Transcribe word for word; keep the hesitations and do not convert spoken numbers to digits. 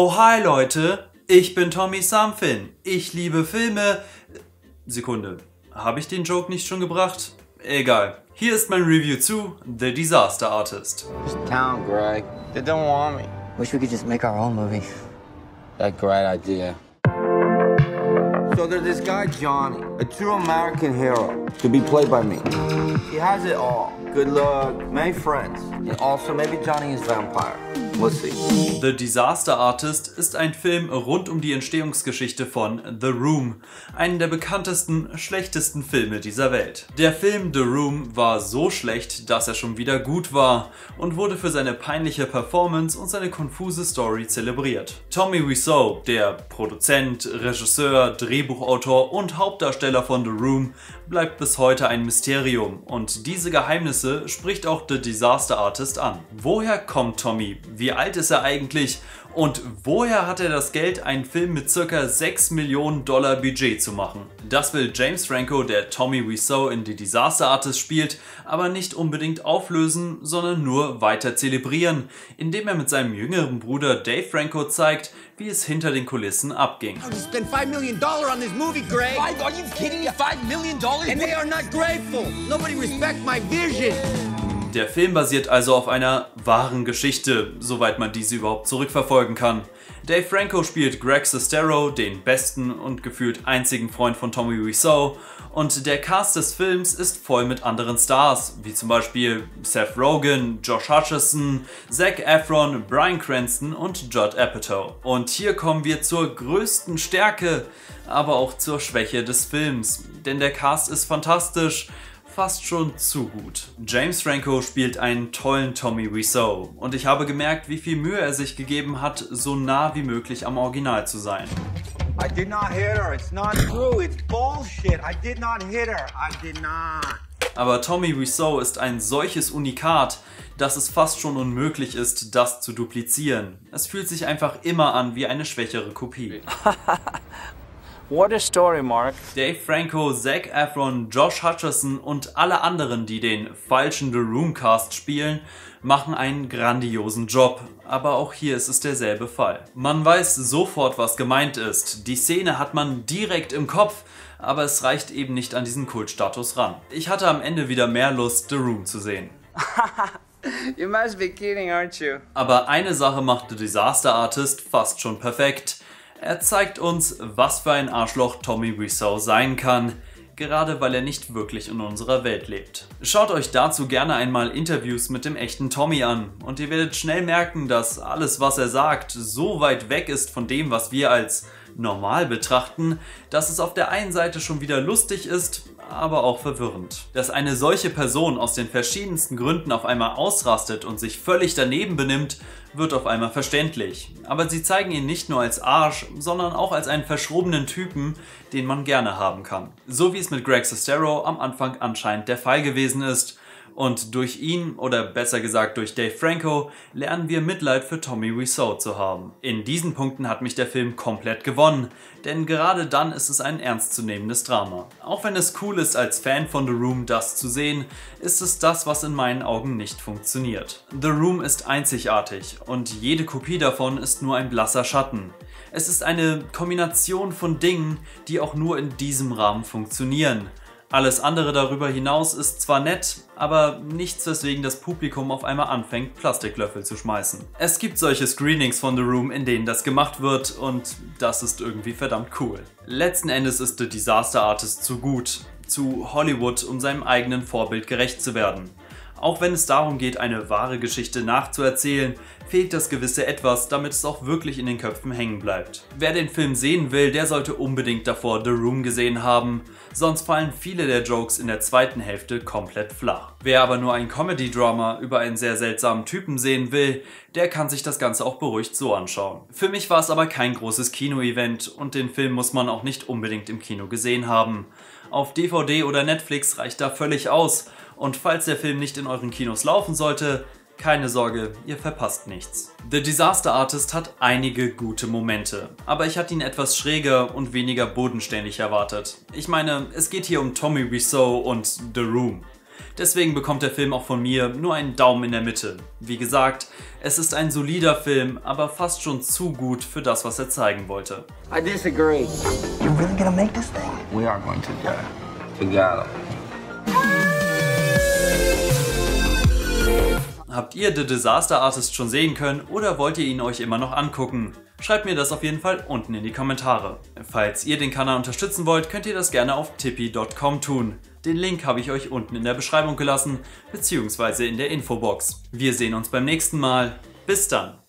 Oh hi Leute, ich bin Tommy Something, ich liebe Filme... Sekunde, habe ich den Joke nicht schon gebracht? Egal. Hier ist mein Review zu The Disaster Artist. This town, Greg. They don't want me. Wish we could just make our own movie. That's a great idea. So there's this guy, Johnny, a true American hero, to be played by me. He has it all. Good luck, many friends. And also maybe Johnny is vampire. We'll see. The Disaster Artist ist ein Film rund um die Entstehungsgeschichte von The Room, einen der bekanntesten, schlechtesten Filme dieser Welt. Der Film The Room war so schlecht, dass er schon wieder gut war und wurde für seine peinliche Performance und seine konfuse Story zelebriert. Tommy Wiseau, der Produzent, Regisseur, Drehbuchautor und Hauptdarsteller von The Room, bleibt bis heute ein Mysterium und diese Geheimnisse spricht auch The Disaster Artist an. Woher kommt Tommy? Wie alt ist er eigentlich? Und woher hat er das Geld, einen Film mit ca. sechs Millionen Dollar Budget zu machen? Das will James Franco, der Tommy Wiseau in The Disaster Artist spielt, aber nicht unbedingt auflösen, sondern nur weiter zelebrieren, indem er mit seinem jüngeren Bruder Dave Franco zeigt, wie es hinter den Kulissen abging. Oh, you spent five million dollars on this movie, Greg. Five, are you kidding me? five million dollars? And they are not grateful. Nobody respect my vision. Der Film basiert also auf einer wahren Geschichte, soweit man diese überhaupt zurückverfolgen kann. Dave Franco spielt Greg Sestero, den besten und gefühlt einzigen Freund von Tommy Wiseau, und der Cast des Films ist voll mit anderen Stars, wie zum Beispiel Seth Rogen, Josh Hutcherson, Zac Efron, Brian Cranston und Judd Apatow. Und hier kommen wir zur größten Stärke, aber auch zur Schwäche des Films, denn der Cast ist fantastisch. Fast schon zu gut. James Franco spielt einen tollen Tommy Wiseau und ich habe gemerkt, wie viel Mühe er sich gegeben hat, so nah wie möglich am Original zu sein. I did not hit her. It's not true. It's bullshit. I did not hit her. I did not. Aber Tommy Wiseau ist ein solches Unikat, dass es fast schon unmöglich ist, das zu duplizieren. Es fühlt sich einfach immer an wie eine schwächere Kopie. What a story, Mark. Dave Franco, Zac Efron, Josh Hutcherson und alle anderen, die den falschen The Room Cast spielen, machen einen grandiosen Job. Aber auch hier ist es derselbe Fall. Man weiß sofort, was gemeint ist. Die Szene hat man direkt im Kopf, aber es reicht eben nicht an diesen Kultstatus ran. Ich hatte am Ende wieder mehr Lust, The Room zu sehen. You must be kidding, aren't you? Aber eine Sache macht The Disaster Artist fast schon perfekt. Er zeigt uns, was für ein Arschloch Tommy Wiseau sein kann, gerade weil er nicht wirklich in unserer Welt lebt. Schaut euch dazu gerne einmal Interviews mit dem echten Tommy an und ihr werdet schnell merken, dass alles, was er sagt, so weit weg ist von dem, was wir als normal betrachten, dass es auf der einen Seite schon wieder lustig ist, aber auch verwirrend. Dass eine solche Person aus den verschiedensten Gründen auf einmal ausrastet und sich völlig daneben benimmt, wird auf einmal verständlich. Aber sie zeigen ihn nicht nur als Arsch, sondern auch als einen verschrobenen Typen, den man gerne haben kann. So wie es mit Greg Sestero am Anfang anscheinend der Fall gewesen ist. Und durch ihn, oder besser gesagt durch Dave Franco, lernen wir Mitleid für Tommy Wiseau zu haben. In diesen Punkten hat mich der Film komplett gewonnen, denn gerade dann ist es ein ernstzunehmendes Drama. Auch wenn es cool ist, als Fan von The Room das zu sehen, ist es das, was in meinen Augen nicht funktioniert. The Room ist einzigartig und jede Kopie davon ist nur ein blasser Schatten. Es ist eine Kombination von Dingen, die auch nur in diesem Rahmen funktionieren. Alles andere darüber hinaus ist zwar nett, aber nichts, weswegen das Publikum auf einmal anfängt, Plastiklöffel zu schmeißen. Es gibt solche Screenings von The Room, in denen das gemacht wird und das ist irgendwie verdammt cool. Letzten Endes ist The Disaster Artist zu gut, zu Hollywood, um seinem eigenen Vorbild gerecht zu werden. Auch wenn es darum geht, eine wahre Geschichte nachzuerzählen, fehlt das gewisse Etwas, damit es auch wirklich in den Köpfen hängen bleibt. Wer den Film sehen will, der sollte unbedingt davor The Room gesehen haben, sonst fallen viele der Jokes in der zweiten Hälfte komplett flach. Wer aber nur ein Comedy-Drama über einen sehr seltsamen Typen sehen will, der kann sich das Ganze auch beruhigt so anschauen. Für mich war es aber kein großes Kino-Event und den Film muss man auch nicht unbedingt im Kino gesehen haben. Auf D V D oder Netflix reicht da völlig aus. Und falls der Film nicht in euren Kinos laufen sollte, keine Sorge, ihr verpasst nichts. The Disaster Artist hat einige gute Momente, aber ich hatte ihn etwas schräger und weniger bodenständig erwartet. Ich meine, es geht hier um Tommy Wiseau und The Room. Deswegen bekommt der Film auch von mir nur einen Daumen in der Mitte. Wie gesagt, es ist ein solider Film, aber fast schon zu gut für das, was er zeigen wollte. I disagree. You're really gonna make this thing? We are going to die. Together. Habt ihr The Disaster Artist schon sehen können oder wollt ihr ihn euch immer noch angucken? Schreibt mir das auf jeden Fall unten in die Kommentare. Falls ihr den Kanal unterstützen wollt, könnt ihr das gerne auf Tipeee Punkt com tun. Den Link habe ich euch unten in der Beschreibung gelassen, beziehungsweise in der Infobox. Wir sehen uns beim nächsten Mal. Bis dann!